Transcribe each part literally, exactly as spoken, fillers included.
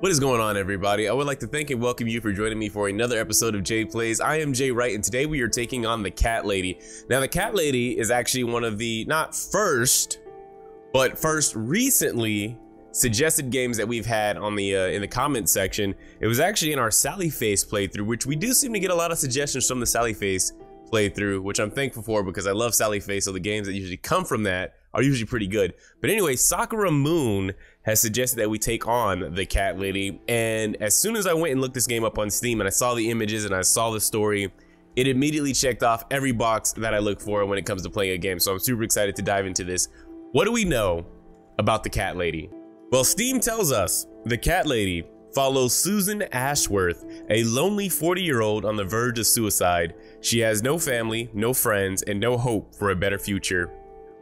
What is going on, everybody? I would like to thank and welcome you for joining me for another episode of Jay Plays. I am Jay Wright, and today we are taking on the Cat Lady. Now, the Cat Lady is actually one of the, not first, but first recently suggested games that we've had on the uh, in the comment section. It was actually in our Sally Face playthrough, which we do seem to get a lot of suggestions from the Sally Face playthrough, which I'm thankful for because I love Sally Face, so the games that usually come from that are usually pretty good. But anyway, Sakura Moon has suggested that we take on the Cat Lady, and as soon as I went and looked this game up on Steam and I saw the images and I saw the story, it immediately checked off every box that I look for when it comes to playing a game. So I'm super excited to dive into this. What do we know about the Cat Lady? Well, Steam tells us the Cat Lady follows Susan Ashworth, a lonely forty year old on the verge of suicide. She has no family, no friends, and no hope for a better future.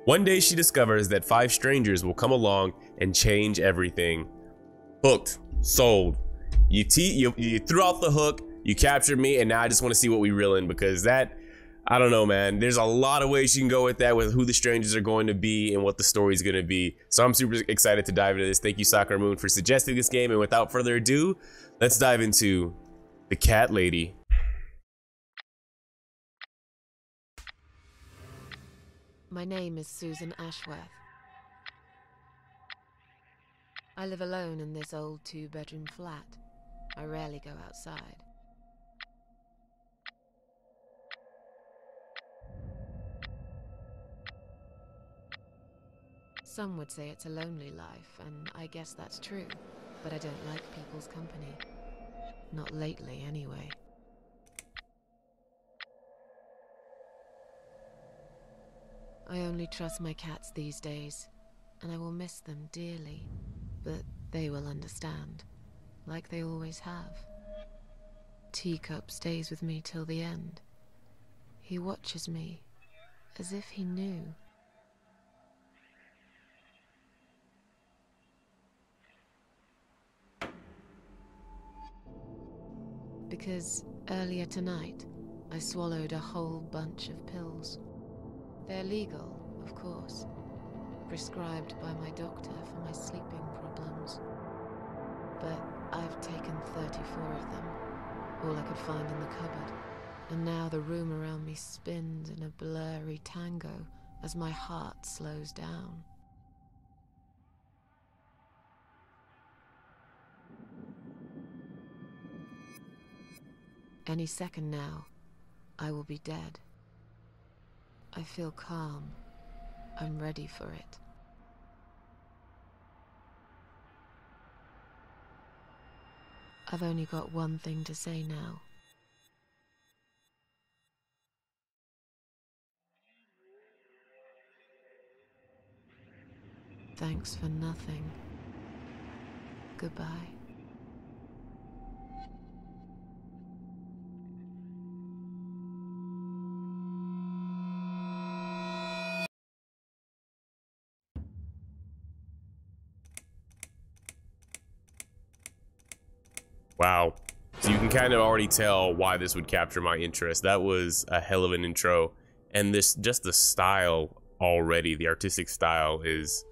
One day she discovers that five strangers will come along and change everything. Hooked, sold. You, te you, you threw out the hook, you captured me, and now I just want to see what we reel in, because that, I don't know, man. There's a lot of ways you can go with that, with who the strangers are going to be and what the story's going to be. So I'm super excited to dive into this. Thank you, Sakura Moon, for suggesting this game. And without further ado, let's dive into The Cat Lady. My name is Susan Ashworth. I live alone in this old two-bedroom flat. I rarely go outside. Some would say it's a lonely life, and I guess that's true, but I don't like people's company. Not lately, anyway. I only trust my cats these days, and I will miss them dearly, but they will understand, like they always have. Teacup stays with me till the end. He watches me, as if he knew. Because earlier tonight, I swallowed a whole bunch of pills. They're legal, of course, prescribed by my doctor for my sleeping problems. But I've taken thirty-four of them, all I could find in the cupboard, and now the room around me spins in a blurry tango as my heart slows down. Any second now, I will be dead. I feel calm. I'm ready for it. I've only got one thing to say now. Thanks for nothing. Goodbye. Wow. So you can kind of already tell why this would capture my interest. That was a hell of an intro. And this, just the style already, the artistic style is,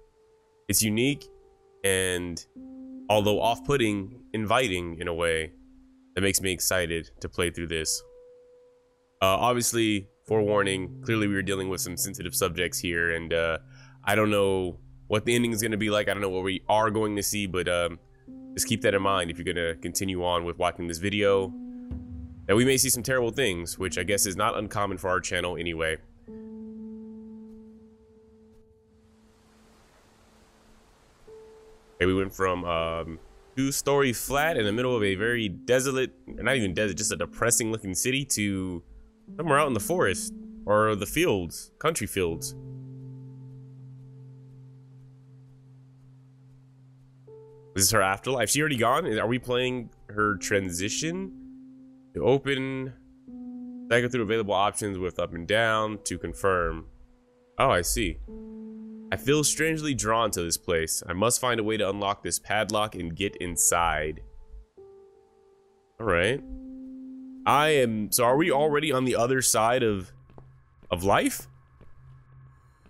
it's unique and, although off-putting, inviting in a way that makes me excited to play through this. Uh, obviously, forewarning, clearly we were dealing with some sensitive subjects here, and uh, I don't know what the ending is going to be like. I don't know what we are going to see, but um, just keep that in mind if you're going to continue on with watching this video, that we may see some terrible things, which I guess is not uncommon for our channel anyway. Okay, we went from um, two-story flat in the middle of a very desolate, not even desert, just a depressing looking city, to somewhere out in the forest or the fields, country fields. Is this her afterlife? She already gone? Are we playing her transition? To open, cycle through available options with up and down to confirm. Oh, I see. I feel strangely drawn to this place. I must find a way to unlock this padlock and get inside. All right. I am. So are we already on the other side of of life?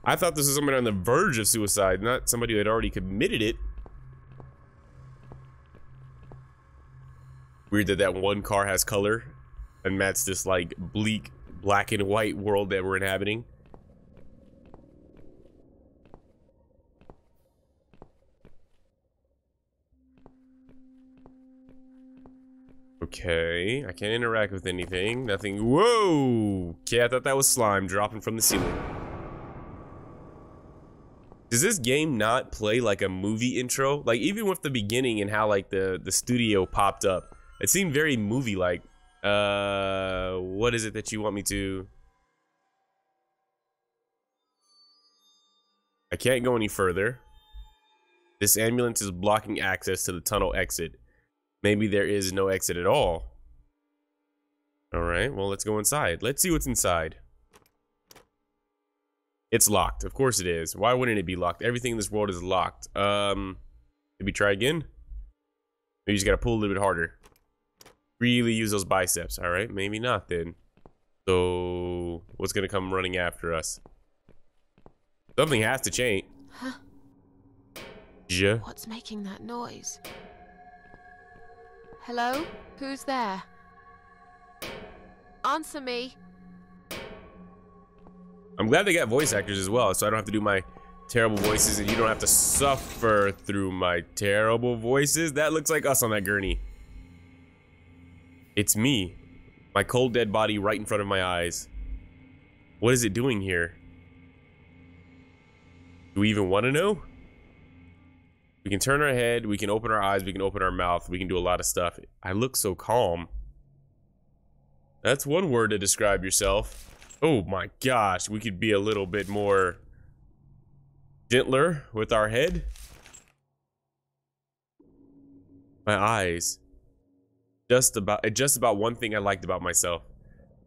I thought this was somebody on the verge of suicide, not somebody who had already committed it. Weird that that one car has color and that's this like bleak black and white world that we're inhabiting. Okay, I can't interact with anything. Nothing. Whoa! Okay, I thought that was slime dropping from the ceiling. Does this game not play like a movie intro? Like, even with the beginning and how like the the studio popped up, it seemed very movie-like. Uh, what is it that you want me to? I can't go any further. This ambulance is blocking access to the tunnel exit. Maybe there is no exit at all. All right, well, let's go inside. Let's see what's inside. It's locked. Of course it is. Why wouldn't it be locked? Everything in this world is locked. Um, maybe try again. Maybe you just gotta pull a little bit harder. Really use those biceps. All right, maybe not then. So what's gonna come running after us? Something has to change. Huh? Yeah. What's making that noise? Hello? Who's there? Answer me. I'm glad they got voice actors as well, so I don't have to do my terrible voices and you don't have to suffer through my terrible voices. That looks like us on that gurney. It's me. My cold dead body right in front of my eyes. What is it doing here? Do we even want to know? We can turn our head, we can open our eyes, we can open our mouth, we can do a lot of stuff. I look so calm. That's one word to describe yourself. Oh my gosh, we could be a little bit more gentler with our head. My eyes. Just about just about one thing I liked about myself.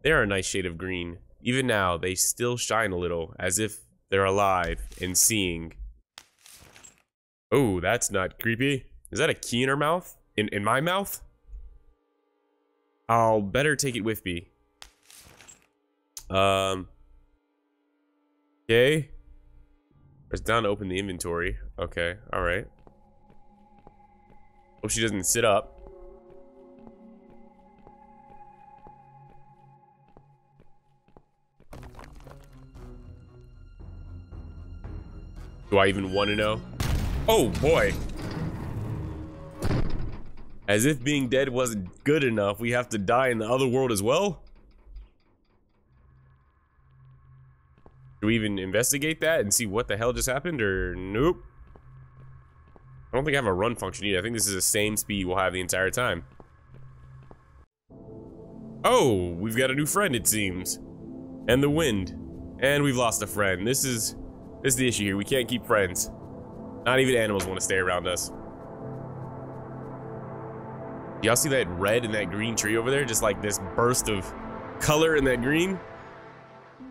They're a nice shade of green. Even now, they still shine a little, as if they're alive and seeing. Oh, that's not creepy. Is that a key in her mouth? In in my mouth? I'll better take it with me. Um. Okay. Press down to open the inventory. Okay, alright. Hope she doesn't sit up. Do I even want to know? Oh boy. As if being dead wasn't good enough, we have to die in the other world as well? Do we even investigate that and see what the hell just happened, or nope? I don't think I have a run function either. I think this is the same speed we'll have the entire time. Oh, we've got a new friend it seems. And the wind. And we've lost a friend. This is, this is the issue here. We can't keep friends. Not even animals want to stay around us. Y'all see that red and that green tree over there? Just like this burst of color in that green?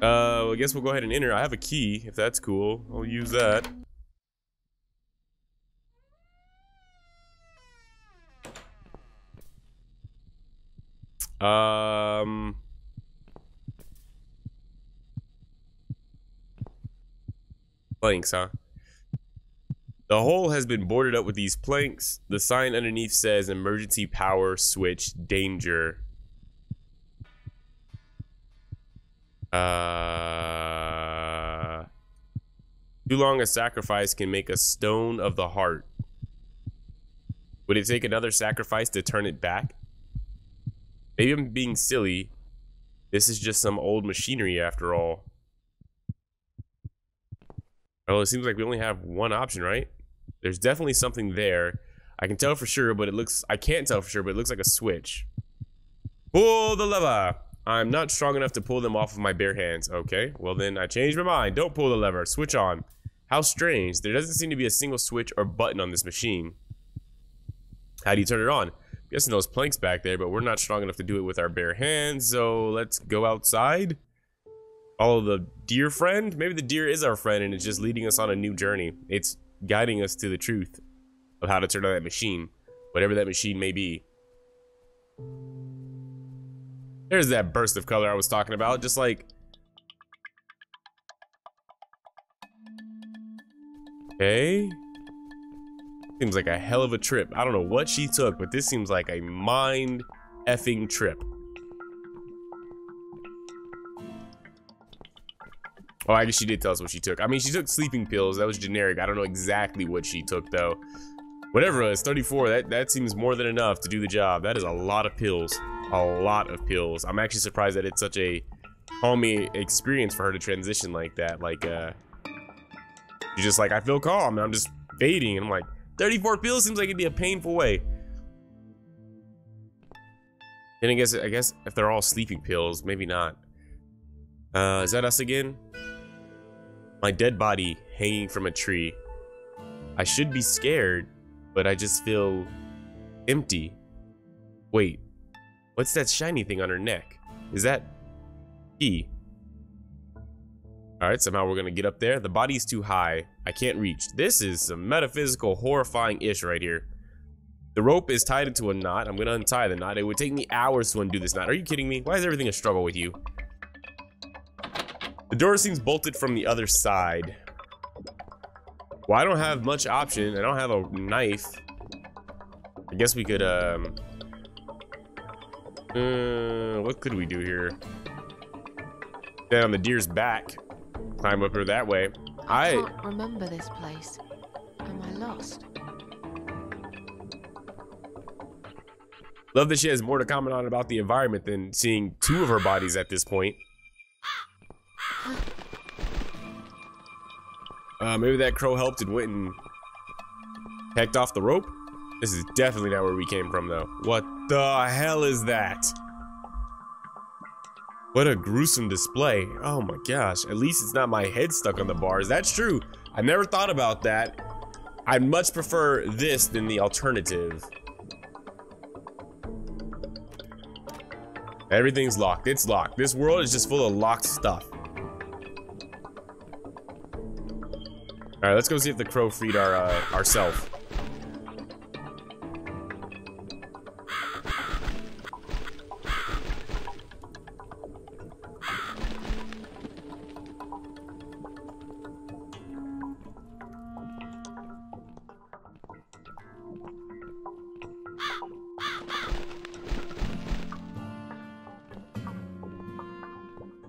Uh, well, I guess we'll go ahead and enter. I have a key, if that's cool. I'll use that. Um... Thanks, huh? The hole has been boarded up with these planks. The sign underneath says emergency power switch danger. Uh, too long a sacrifice can make a stone of the heart. Would it take another sacrifice to turn it back? Maybe I'm being silly. This is just some old machinery after all. Oh, it seems like we only have one option, right? There's definitely something there. I can tell for sure, but it looks... I can't tell for sure, but it looks like a switch. Pull the lever! I'm not strong enough to pull them off of my bare hands. Okay, well then I changed my mind. Don't pull the lever. Switch on. How strange. There doesn't seem to be a single switch or button on this machine. How do you turn it on? I'm guessing those planks back there, but we're not strong enough to do it with our bare hands. So let's go outside. Follow the deer friend? Maybe the deer is our friend and it's just leading us on a new journey. It's guiding us to the truth of how to turn on that machine, whatever that machine may be. There's that burst of color I was talking about, just like... Okay. Seems like a hell of a trip. I don't know what she took, but this seems like a mind effing trip. Oh, I guess she did tell us what she took. I mean, she took sleeping pills. That was generic. I don't know exactly what she took, though. Whatever it is, thirty-four, that, that seems more than enough to do the job. That is a lot of pills. A lot of pills. I'm actually surprised that it's such a calming experience for her to transition like that. Like, uh, you're just like, I feel calm, and I'm just fading. And I'm like, thirty-four pills seems like it'd be a painful way. Then I guess, I guess if they're all sleeping pills, maybe not. Uh, is that us again? My dead body hanging from a tree. I should be scared, but I just feel empty. Wait, what's that shiny thing on her neck? Is that E? All right, somehow we're gonna get up there. The body's too high. I can't reach. This is some metaphysical, horrifying-ish right here. The rope is tied into a knot. I'm gonna untie the knot. It would take me hours to undo this knot. Are you kidding me? Why is everything a struggle with you? The door seems bolted from the other side. Well, I don't have much option. I don't have a knife. I guess we could, um... Uh, what could we do here? Stand on the deer's back. Climb up her that way. I... I can't remember this place. Am I lost? Love that she has more to comment on about the environment than seeing two of her bodies at this point. Uh, maybe that crow helped and went and pecked off the rope? This is definitely not where we came from, though. What the hell is that? What a gruesome display. Oh my gosh. At least it's not my head stuck on the bars. That's true. I never thought about that. I much prefer this than the alternative. Everything's locked. It's locked. This world is just full of locked stuff. All right, let's go see if the crow freed our uh, ourself.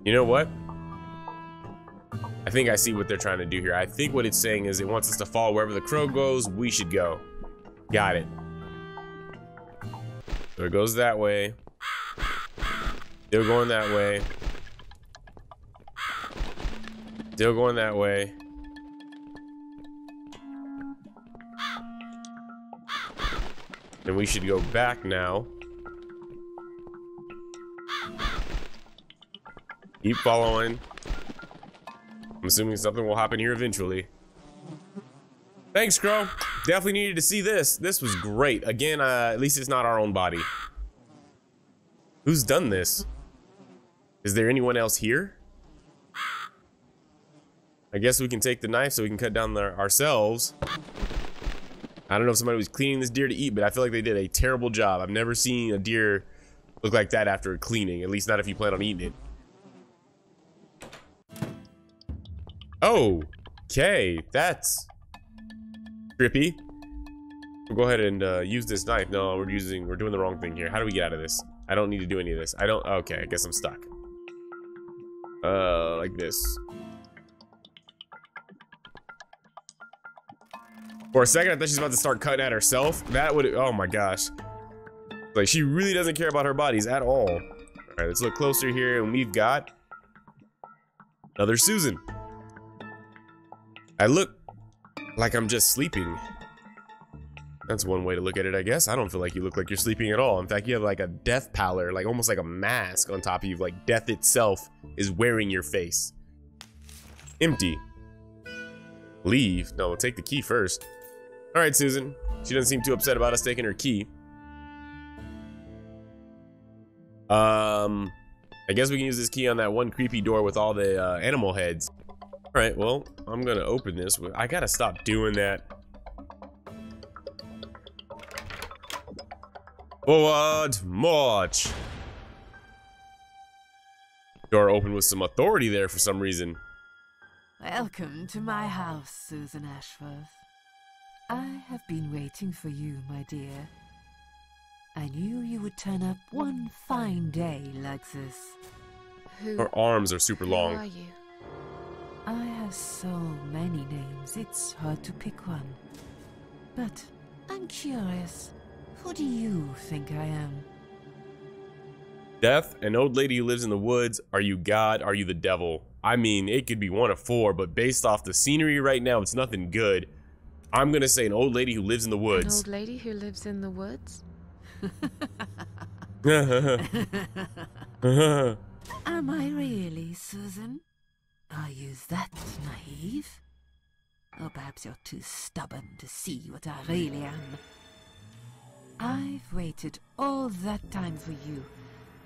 You know what? I think I see what they're trying to do here. I think what it's saying is it wants us to follow wherever the crow goes, we should go. Got it. So it goes that way. Still going that way. Still going that way. Then we should go back now. Keep following. I'm assuming something will happen here eventually. Thanks, Crow. Definitely needed to see this. This was great. Again, uh, at least it's not our own body. Who's done this? Is there anyone else here? I guess we can take the knife so we can cut down the, ourselves. I don't know if somebody was cleaning this deer to eat, but I feel like they did a terrible job. I've never seen a deer look like that after cleaning, at least not if you plan on eating it. Oh, okay, that's trippy. We'll go ahead and uh, use this knife. No, we're using, we're doing the wrong thing here. How do we get out of this? I don't need to do any of this. I don't, okay, I guess I'm stuck. Uh, like this. For a second, I thought she's about to start cutting at herself. That would, oh my gosh. Like, she really doesn't care about her bodies at all. All right, let's look closer here, and we've got another Susan. I look like I'm just sleeping. That's one way to look at it, I guess. I don't feel like you look like you're sleeping at all. In fact, you have like a death pallor, like almost like a mask on top of you. Like death itself is wearing your face. Empty. Leave. No, we'll take the key first. All right, Susan. She doesn't seem too upset about us taking her key. Um, I guess we can use this key on that one creepy door with all the uh, animal heads. All right, well, I'm gonna open this. I gotta stop doing that. Forward march. Door opened with some authority there for some reason. Welcome to my house, Susan Ashworth. I have been waiting for you, my dear. I knew you would turn up one fine day like this. Who, Her arms are super who long. Are you? I have so many names, it's hard to pick one. But I'm curious, who do you think I am? Death, an old lady who lives in the woods. Are you God? Are you the devil? I mean, it could be one of four, but based off the scenery right now, it's nothing good. I'm gonna say an old lady who lives in the woods. An old lady who lives in the woods? Am I really, Susan? Are you that naive? Or perhaps you're too stubborn to see what I really am. I've waited all that time for you,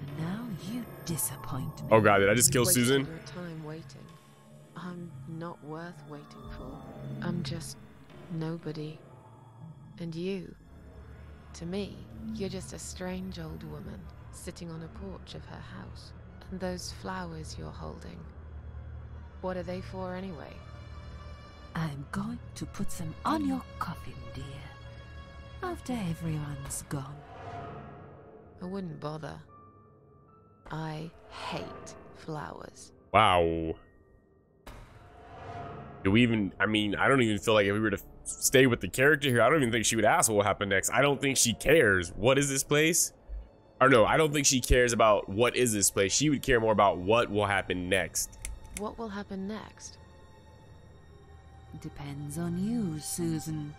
and now you disappoint me. Oh god, did I just kill Susan? Your time waiting. I'm not worth waiting for. I'm just nobody. And you, to me, you're just a strange old woman sitting on a porch of her house. And those flowers you're holding, what are they for anyway? I'm going to put them on your coffin, dear, after everyone's gone. I wouldn't bother. I hate flowers. Wow. Do we even, I mean, I don't even feel like if we were to stay with the character here, I don't even think she would ask what will happen next. I don't think she cares. What is this place? Or no, I don't think she cares about what is this place. She would care more about what will happen next. What will happen next? Depends on you, Susan.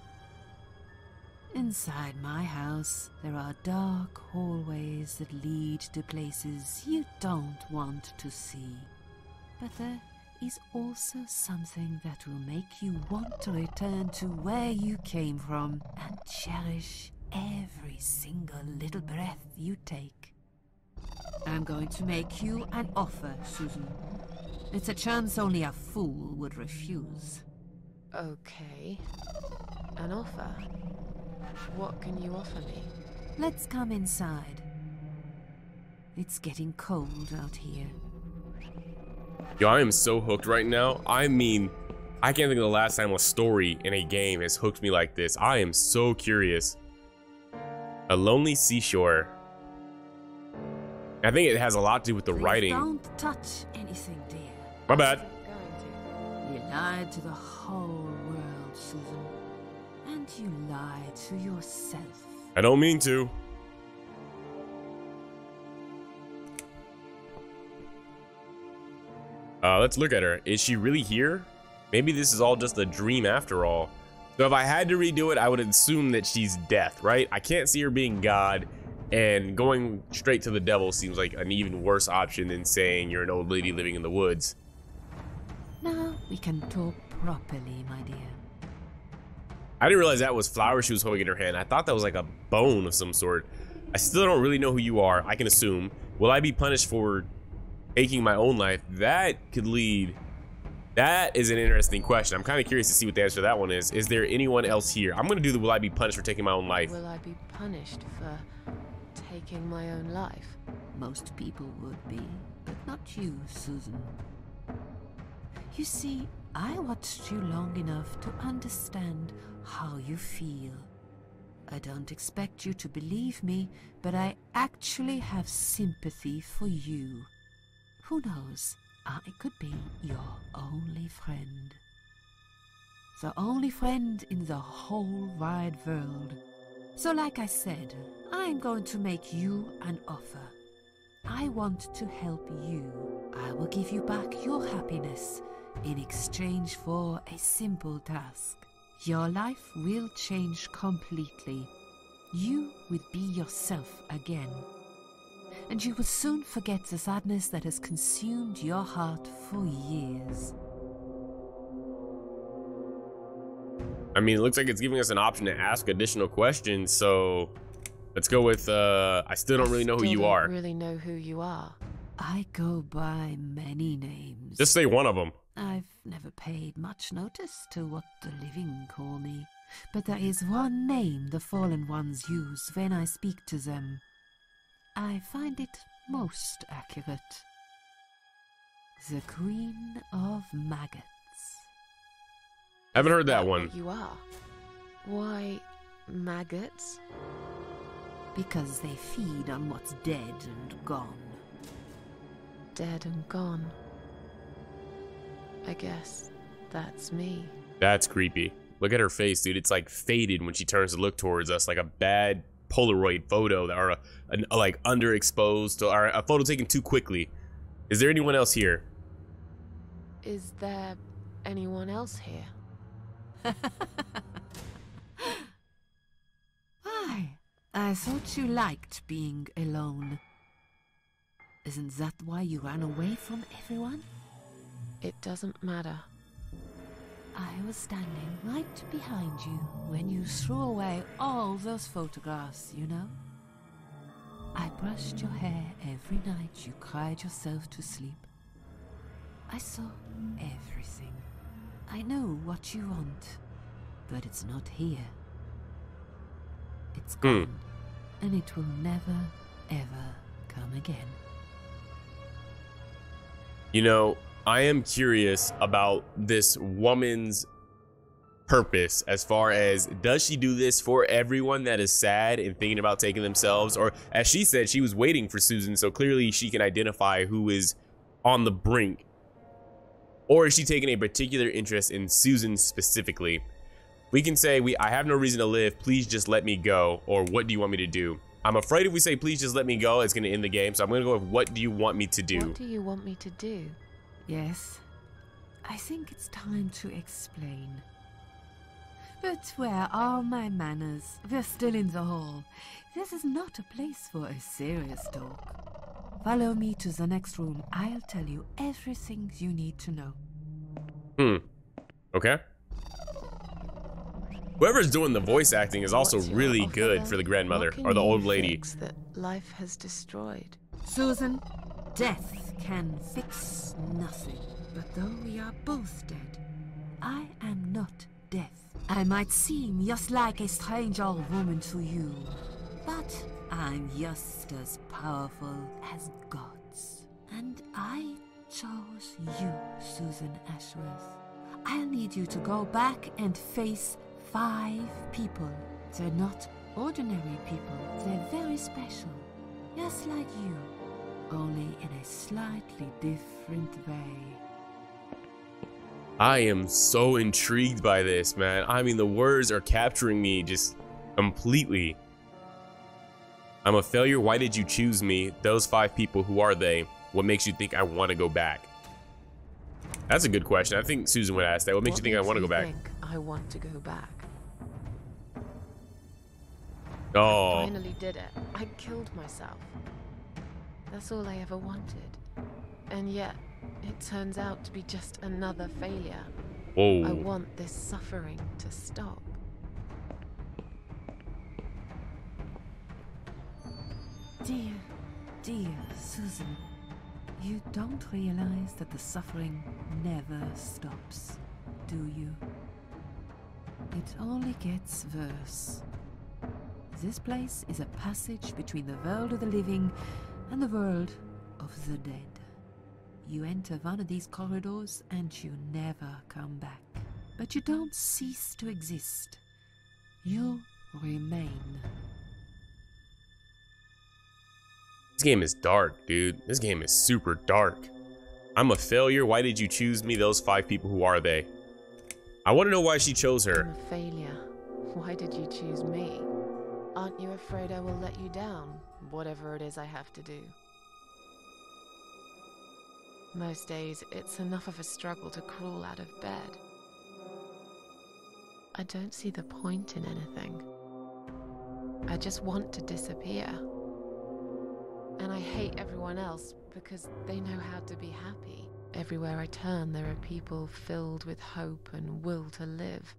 Inside my house, there are dark hallways that lead to places you don't want to see. But there is also something that will make you want to return to where you came from and cherish every single little breath you take. I'm going to make you an offer, Susan. It's a chance only a fool would refuse. Okay. An offer? What can you offer me? Let's come inside. It's getting cold out here. Yo, I am so hooked right now. I mean, I can't think of the last time a story in a game has hooked me like this. I am so curious. A lonely seashore. I think it has a lot to do with the Please writing. Don't touch anything, dear. My bad. You lied to the whole world, Susan. And you lied to yourself. I don't mean to. Uh, let's look at her. Is she really here? Maybe this is all just a dream after all. So if I had to redo it, I would assume that she's death, right? I can't see her being God, and going straight to the devil seems like an even worse option than saying you're an old lady living in the woods. Now we can talk properly, my dear. I didn't realize that was flowers she was holding in her hand. I thought that was like a bone of some sort. I still don't really know who you are. I can assume. Will I be punished for taking my own life? That could lead... That is an interesting question. I'm kind of curious to see what the answer to that one is. Is there anyone else here? I'm going to do the will I be punished for taking my own life. Will I be punished for taking my own life? Most people would be, but not you, Susan. You see, I watched you long enough to understand how you feel. I don't expect you to believe me, but I actually have sympathy for you. Who knows? I could be your only friend. The only friend in the whole wide world. So like I said, I'm going to make you an offer. I want to help you. I will give you back your happiness in exchange for a simple task. Your life will change completely. You will be yourself again. And you will soon forget the sadness that has consumed your heart for years. I mean, it looks like it's giving us an option to ask additional questions, so let's go with, uh, I still don't really know who you are. I don't really know who you are. I go by many names. Just say one of them. I've never paid much notice to what the living call me, but there is one name the fallen ones use when I speak to them. I find it most accurate. The Queen of Maggots. I haven't heard that one. You are. Why maggots? Because they feed on what's dead and gone. Dead and gone. I guess that's me. That's creepy. Look at her face, dude. It's like faded when she turns to look towards us, like a bad Polaroid photo, or a, an, a, like underexposed, or a photo taken too quickly. Is there anyone else here? Is there anyone else here? Why? I thought you liked being alone. Isn't that why you ran away from everyone? It doesn't matter. I was standing right behind you when you threw away all those photographs, you know? I brushed your hair every night you cried yourself to sleep. I saw everything. I know what you want, but it's not here. It's gone, mm. and it will never, ever come again. You know, I am curious about this woman's purpose as far as, does she do this for everyone that is sad and thinking about taking themselves? Or as she said, she was waiting for Susan, so clearly she can identify who is on the brink. Or is she taking a particular interest in Susan specifically? We can say, we, I have no reason to live, please just let me go, or what do you want me to do? I'm afraid if we say, please just let me go, it's gonna end the game, so I'm gonna go with, what do you want me to do? What do you want me to do? Yes, I think it's time to explain. But where are my manners? We're still in the hall. This is not a place for a serious talk. Follow me to the next room. I'll tell you everything you need to know. Hmm, okay. Whoever's doing the voice acting is also really good for the grandmother or the old lady. That life has destroyed. Susan, death can fix nothing. But though we are both dead, I am not death. I might seem just like a strange old woman to you, but I'm just as powerful as gods. And I chose you, Susan Ashworth. I'll need you to go back and face five people. They're not ordinary people. They're very special. Just like you, only in a slightly different way. I am so intrigued by this, man. I mean, the words are capturing me just completely. I'm a failure. Why did you choose me? Those five people, who are they? What makes you think I want to go back? That's a good question. I think Susan would ask that. What makes you think I want to go back? I want to go back. Oh. I finally did it. I killed myself. That's all I ever wanted. And yet, it turns out to be just another failure. Whoa. I want this suffering to stop. Dear, dear Susan, you don't realize that the suffering never stops, do you? It only gets worse. This place is a passage between the world of the living and the world of the dead. You enter one of these corridors and you never come back. But you don't cease to exist. You remain. This game is dark, dude. This game is super dark. I'm a failure. Why did you choose me? Those five people, who are they? I want to know why she chose her. I'm a failure. Why did you choose me? Aren't you afraid I will let you down? Whatever it is I have to do. Most days, it's enough of a struggle to crawl out of bed. I don't see the point in anything. I just want to disappear. And I hate everyone else because they know how to be happy. Everywhere I turn, there are people filled with hope and will to live.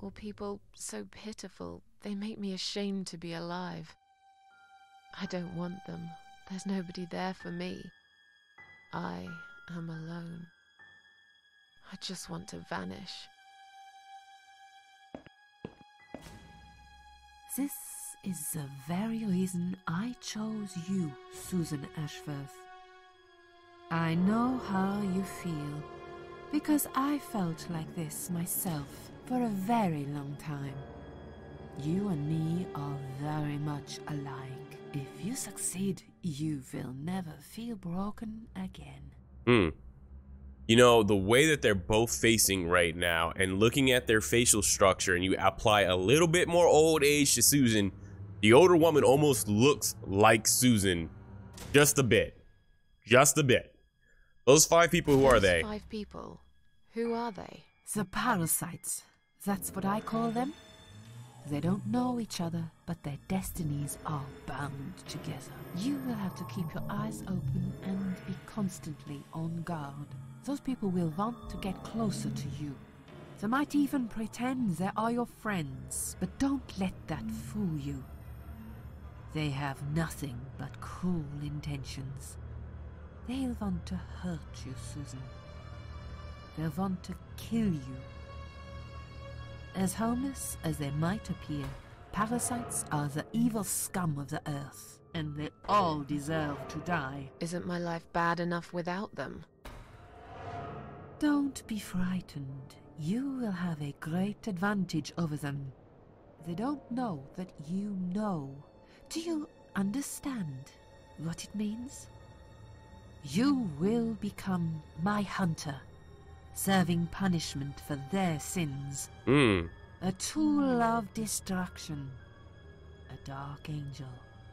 Or people so pitiful, they make me ashamed to be alive. I don't want them. There's nobody there for me. I am alone. I just want to vanish. This is the very reason I chose you, Susan Ashworth. I know how you feel, because I felt like this myself for a very long time. You and me are very much alike. If you succeed, you will never feel broken again. Hmm. You know, the way that they're both facing right now and looking at their facial structure, and you apply a little bit more old age to Susan, the older woman almost looks like Susan. Just a bit. Just a bit. Those five people, who Those are they? Five people. Who are they? The parasites. That's what I call them. They don't know each other, but their destinies are bound together. You will have to keep your eyes open and be constantly on guard. Those people will want to get closer to you. They might even pretend they are your friends, but don't let that fool you. They have nothing but cruel intentions. They'll want to hurt you, Susan. They'll want to kill you. As harmless as they might appear, parasites are the evil scum of the earth, and they all deserve to die. Isn't my life bad enough without them? Don't be frightened. You will have a great advantage over them. They don't know that you know. Do you understand what it means? You will become my hunter, serving punishment for their sins. Mm. A tool of destruction. A dark angel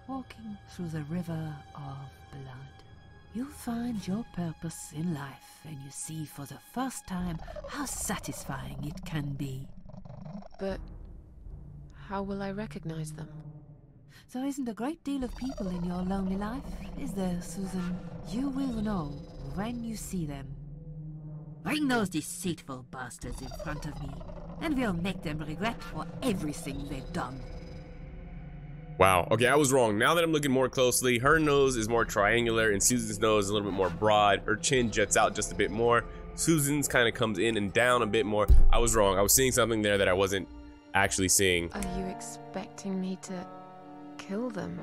walking through the river of blood. You find your purpose in life, and you see for the first time how satisfying it can be. But how will I recognize them? There isn't a great deal of people in your lonely life, is there, Susan? You will know when you see them. Bring those deceitful bastards in front of me, and we'll make them regret for everything they've done. Wow. Okay, I was wrong. Now that I'm looking more closely, her nose is more triangular, and Susan's nose is a little bit more broad. Her chin jets out just a bit more. Susan's kind of comes in and down a bit more. I was wrong. I was seeing something there that I wasn't actually seeing. Are you expecting me to kill them?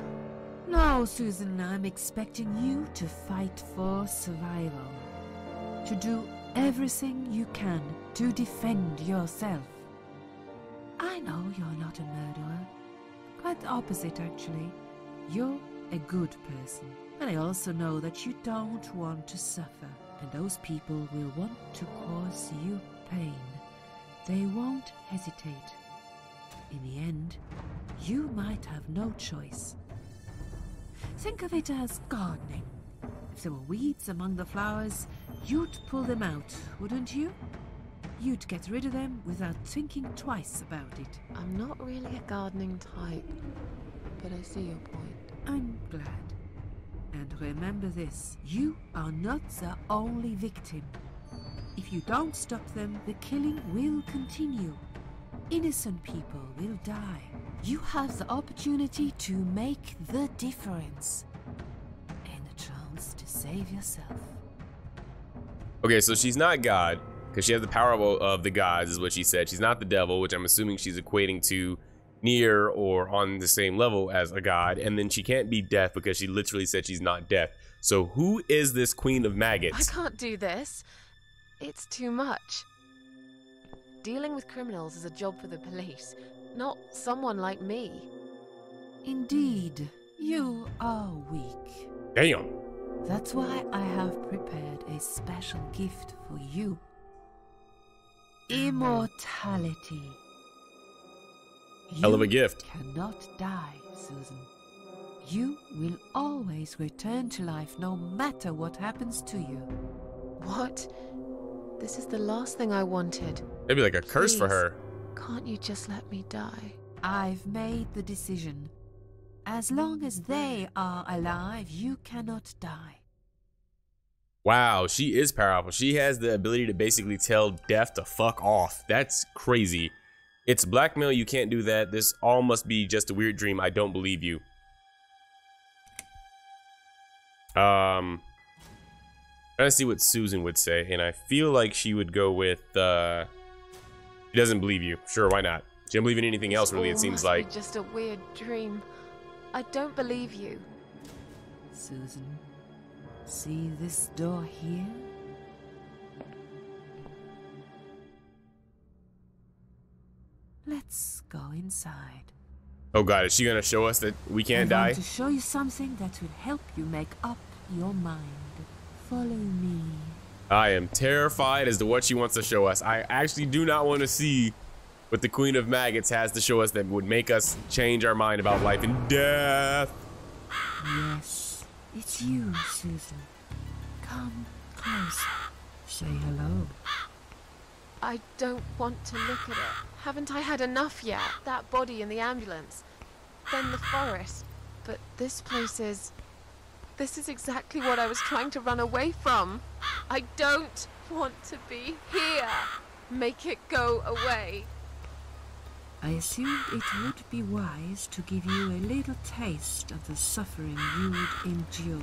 No, Susan. I'm expecting you to fight for survival. To do everything you can to defend yourself. I know you're not a murderer. Quite the opposite, actually. You're a good person. And I also know that you don't want to suffer. And those people will want to cause you pain. They won't hesitate. In the end, you might have no choice. Think of it as gardening. If there were weeds among the flowers, you'd pull them out, wouldn't you? You'd get rid of them without thinking twice about it. I'm not really a gardening type, but I see your point. I'm glad. And remember this, you are not the only victim. If you don't stop them, the killing will continue. Innocent people will die. You have the opportunity to make the difference. To save yourself. Okay, so she's not God, because she has the power of, of the gods, is what she said. She's not the devil, which I'm assuming she's equating to near or on the same level as a god. And then she can't be death, because she literally said she's not death. So who is this Queen of Maggots? I can't do this. It's too much. Dealing with criminals is a job for the police, not someone like me. Indeed, you are weak. Damn. That's why I have prepared a special gift for you. Immortality. Hell of a gift. You cannot die, Susan. You will always return to life no matter what happens to you. What? This is the last thing I wanted. It'd be like a Please, curse for her. Can't you just let me die? I've made the decision. As long as they are alive, you cannot die. Wow, she is powerful. She has the ability to basically tell death to fuck off. That's crazy. It's blackmail. You can't do that. This all must be just a weird dream. I don't believe you. Um, let's see what Susan would say, and I feel like she would go with, uh, she doesn't believe you. Sure, why not? She doesn't believe in anything else, really, it seems like. It's just a weird dream. I don't believe you. Susan, see this door here? go inside. Oh God, is she gonna show us that we can't die? I want to show you something that will help you make up your mind. Follow me. I am terrified as to what she wants to show us. I actually do not want to see what the Queen of Maggots has to show us that would make us change our mind about life and death. Yes, it's you, Susan. Come closer. Say hello. I don't want to look at it. Haven't I had enough yet? That body in the ambulance, then the forest. But this place is... This is exactly what I was trying to run away from. I don't want to be here. Make it go away. I assumed it would be wise to give you a little taste of the suffering you would endure.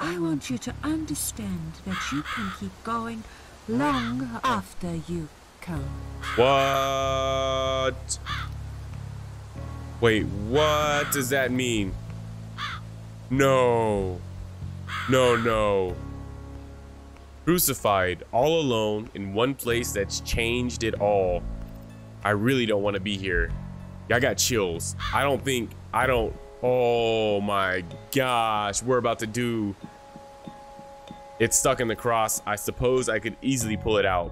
I want you to understand that you can keep going long after you come. What? Wait, what does that mean? No, no, no. Crucified, all alone, in one place that's changed it all. I really don't want to be here. I got chills. I don't think, I don't, oh my gosh, we're about to do. It's stuck in the cross. I suppose I could easily pull it out.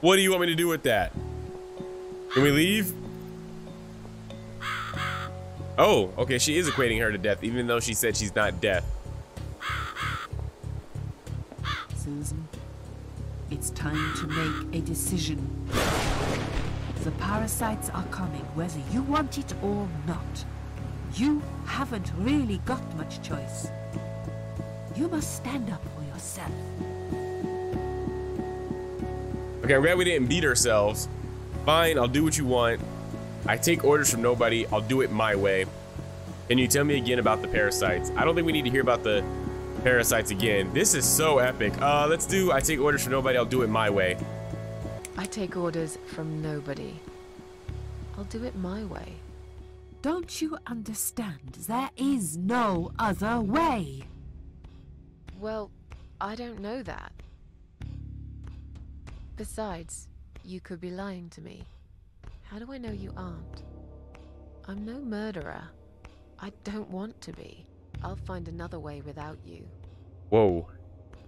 What do you want me to do with that? Can we leave? Oh, okay, she is equating her to death, even though she said she's not death. Susan, it's time to make a decision. The parasites are coming, whether you want it or not. You haven't really got much choice. You must stand up for yourself. Okay, I'm glad we didn't beat ourselves. Fine, I'll do what you want. I take orders from nobody. I'll do it my way. Can you tell me again about the parasites? I don't think we need to hear about the parasites again. This is so epic. Uh, let's do I take orders from nobody. I'll do it my way. I take orders from nobody. I'll do it my way. Don't you understand? There is no other way. Well, I don't know that. Besides, you could be lying to me. How do I know you aren't? I'm no murderer. I don't want to be. I'll find another way without you. Whoa.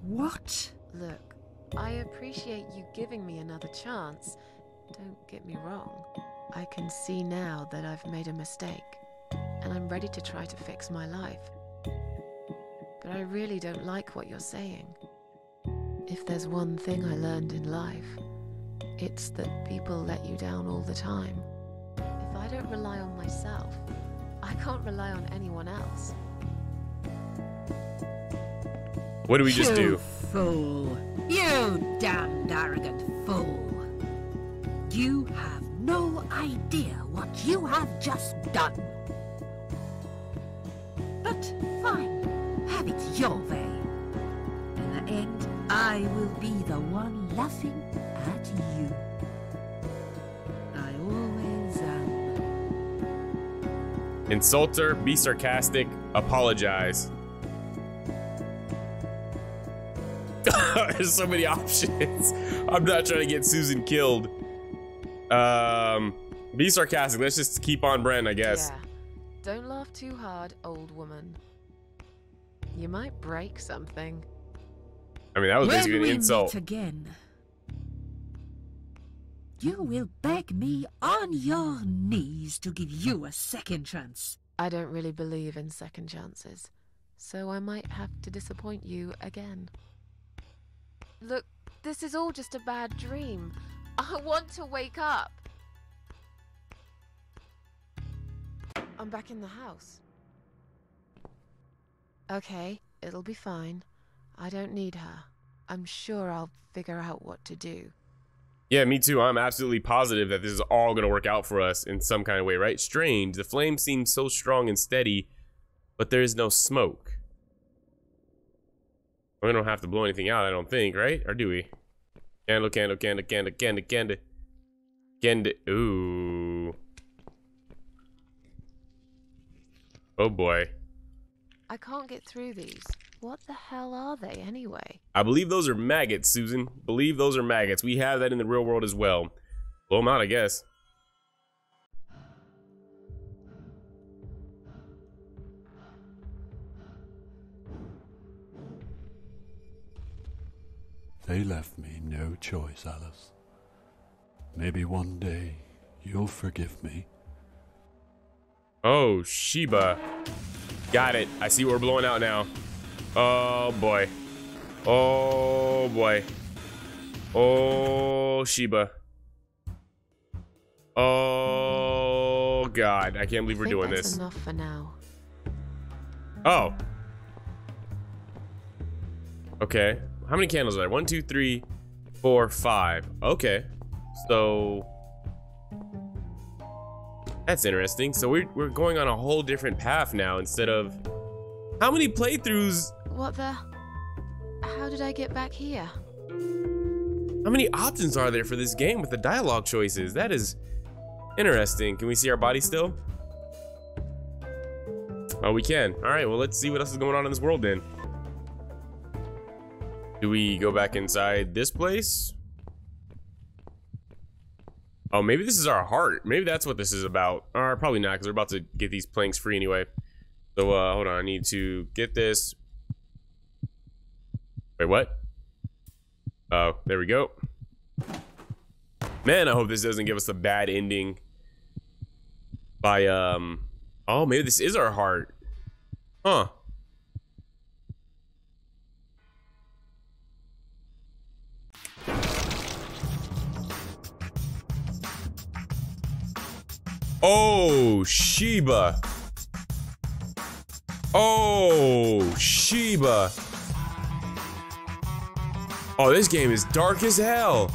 What? Look, I appreciate you giving me another chance. Don't get me wrong. I can see now that I've made a mistake, and I'm ready to try to fix my life. But I really don't like what you're saying. If there's one thing I learned in life, it's that people let you down all the time. If I don't rely on myself, I can't rely on anyone else. What do we just do? You fool. You damned arrogant fool. You have no idea what you have just done. But fine, have it your way. In the end, I will be the one laughing at you. I always am. Insult her, be sarcastic, apologize. There's so many options. I'm not trying to get Susan killed. Um, be sarcastic. Let's just keep on brand, I guess. Yeah. Don't laugh too hard, old woman. You might break something. I mean, that was basically an insult. When we meet again, you will beg me on your knees to give you a second chance. I don't really believe in second chances, so I might have to disappoint you again. Look, this is all just a bad dream. I want to wake up. I'm back in the house. Okay, it'll be fine. I don't need her. I'm sure I'll figure out what to do. Yeah, me too. I'm absolutely positive that this is all going to work out for us in some kind of way, right? Strange. The flame seems so strong and steady, but there is no smoke. We don't have to blow anything out, I don't think, right? Or do we? Candle, candle, candle, candle, candle, candle. Candle. Ooh. Oh boy. I can't get through these. What the hell are they anyway? I believe those are maggots, Susan. Believe those are maggots. We have that in the real world as well. Blow them out, I guess. They left me no choice, Alice. Maybe one day you'll forgive me. Oh, Sheba. Got it. I see what we're blowing out now. Oh, boy. Oh, boy. Oh, Sheba. Oh, God. I can't believe I we're think doing that's this. Enough for now. Oh. Okay. How many candles are there? One, two, three, four, five. Okay. So that's interesting. So we're we're going on a whole different path now instead of how many playthroughs? What the? How did I get back here? How many options are there for this game with the dialogue choices? That is interesting. Can we see our body still? Oh, we can. All right. Well, let's see what else is going on in this world then. Do we go back inside this place? Oh, maybe this is our heart. Maybe that's what this is about. Or probably not, because we're about to get these planks free anyway. So, uh, hold on. I need to get this. Wait, what? Oh, there we go. Man, I hope this doesn't give us a bad ending. By, um... Oh, maybe this is our heart. Huh. Oh, Sheba. Oh, Sheba. Oh, this game is dark as hell.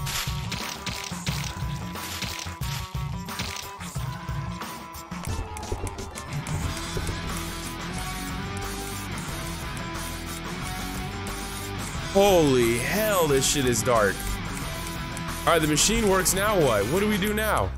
Holy hell, this shit is dark. All right, the machine works now what? What do we do now?